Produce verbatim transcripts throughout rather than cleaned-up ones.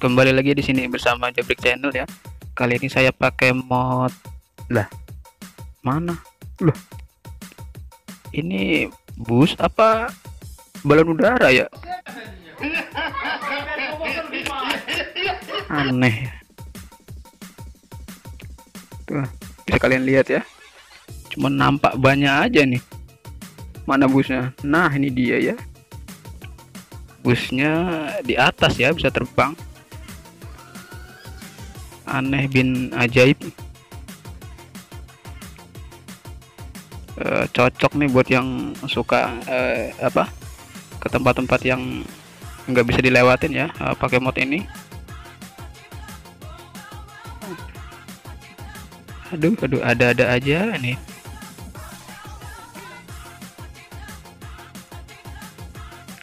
Kembali lagi di sini bersama Jabrik Channel ya. Kali ini saya pakai mod lah. Mana? Loh. Ini bus apa balon udara ya? Aneh. Tuh, bisa kalian lihat ya. Cuma nampak banyak aja nih. Mana busnya? Nah, ini dia ya. Busnya di atas ya, bisa terbang. Aneh bin ajaib, e, cocok nih buat yang suka e, apa ke tempat-tempat yang nggak bisa dilewatin ya, e, pakai mod ini. Aduh aduh, ada-ada aja nih.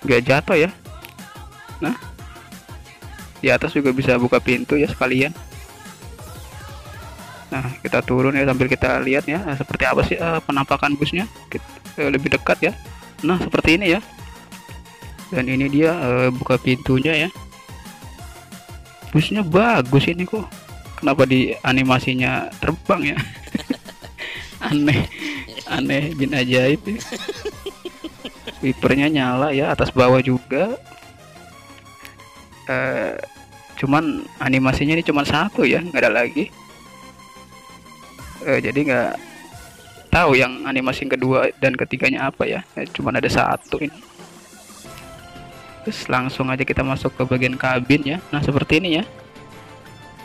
Nggak jatuh ya. Nah, di atas juga bisa buka pintu ya sekalian. Nah, kita turun ya sambil kita lihat ya, nah, seperti apa sih uh, penampakan busnya, kita, uh, lebih dekat ya. Nah, seperti ini ya. Dan ini dia uh, buka pintunya ya. Busnya bagus ini kok. Kenapa di animasinya terbang ya? Aneh, aneh bin ajaib ya. Wipernya nyala ya, atas bawah juga. Uh, cuman animasinya ini cuma satu ya, nggak ada lagi. Eh, jadi nggak tahu yang animasi yang kedua dan ketiganya apa ya, eh, cuman ada satu ini. Terus langsung aja kita masuk ke bagian kabin ya. Nah, seperti ini ya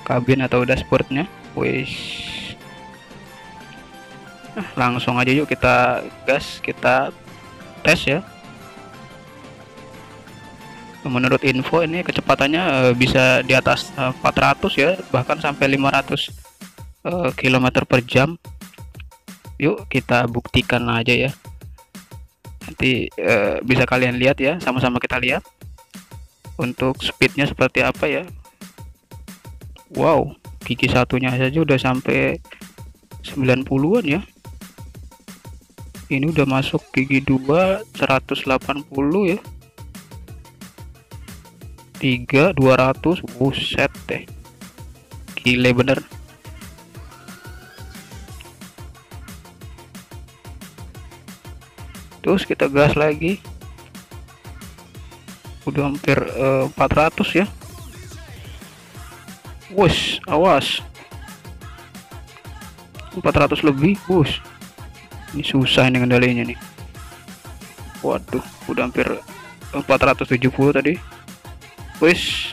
kabin atau dashboardnya. Wish. Nah, langsung aja yuk kita gas, kita tes ya. Menurut info ini kecepatannya eh, bisa di atas eh, empat ratus ya, bahkan sampai lima ratus Uh, kilometer per jam. Yuk kita buktikan aja ya, nanti uh, bisa kalian lihat ya, sama-sama kita lihat untuk speednya seperti apa ya. Wow, gigi satunya saja udah sampai sembilan puluhan ya. Ini udah masuk gigi dua seratus delapan puluh ya, tiga dua ratus. Buset deh, gile bener. Terus kita gas lagi, udah hampir uh, empat ratus ya. Wush, awas empat ratus lebih. Wush, ini susah ini kendalinya nih. Waduh, udah hampir empat ratus tujuh puluh tadi. Wush,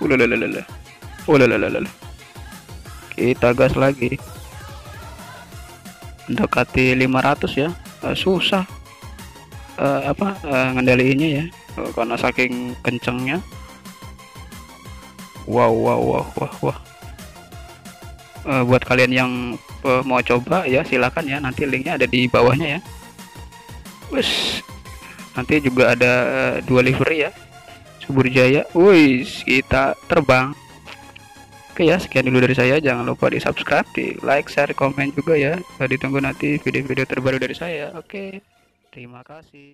ulalalalala, ulalalalala. Kita gas lagi, mendekati lima ratus ya. Uh, susah uh, apa uh, ngendaliinnya ya, uh, karena saking kencengnya. Wow wow wow wah wah. Uh, buat kalian yang uh, mau coba ya, silakan ya, nanti linknya ada di bawahnya ya. Wes, nanti juga ada uh, dua livery ya, Subur Jaya. Wis, kita terbang. Oke ya, sekian dulu dari saya. Jangan lupa di subscribe, di like, share, komen juga ya. Ditunggu nanti video-video terbaru dari saya. Oke, terima kasih.